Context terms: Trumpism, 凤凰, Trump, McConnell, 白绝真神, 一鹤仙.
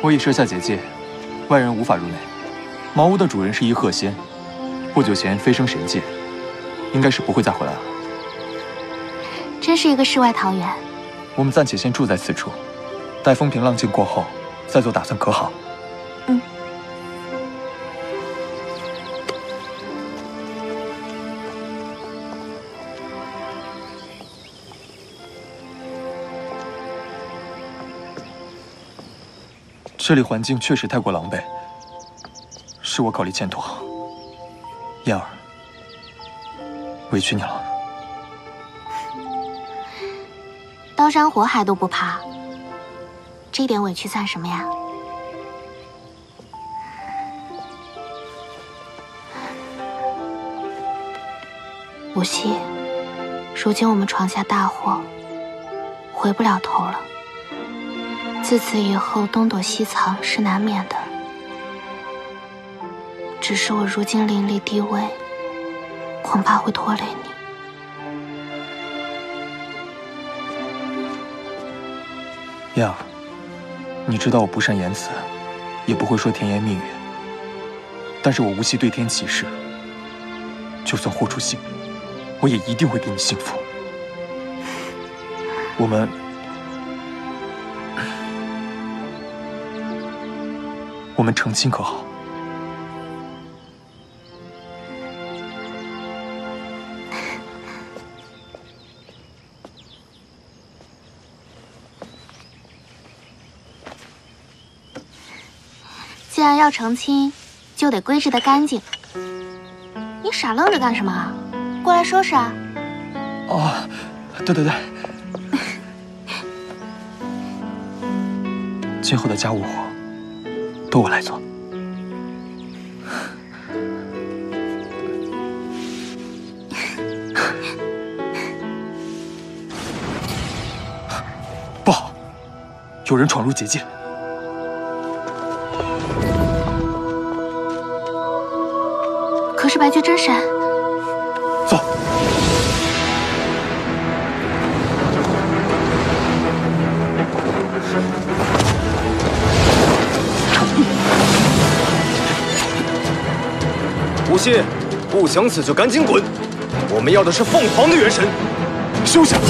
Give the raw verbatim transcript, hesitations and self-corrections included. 我已设下结界，外人无法入内。茅屋的主人是一鹤仙，不久前飞升神界，应该是不会再回来了。真是一个世外桃源。我们暂且先住在此处，待风平浪静过后，再做打算，可好？嗯。 这里环境确实太过狼狈，是我考虑欠妥。燕儿，委屈你了。刀山火海都不怕，这点委屈算什么呀？无锡，如今我们闯下大祸，回不了头了。 自此以后，东躲西藏是难免的。只是我如今临立地位，恐怕会拖累你。燕儿，你知道我不善言辞，也不会说甜言蜜语，但是我无锡对天起誓，就算豁出性命，我也一定会给你幸福。我们。 我们成亲可好？既然要成亲，就得归置得干净。你傻愣着干什么啊？过来收拾啊！哦，对对对，今后的家务活。 都我来做。不好，有人闯入结界。可是白绝真神。走。 无锡，不想死就赶紧滚！我们要的是凤凰的元神，休想！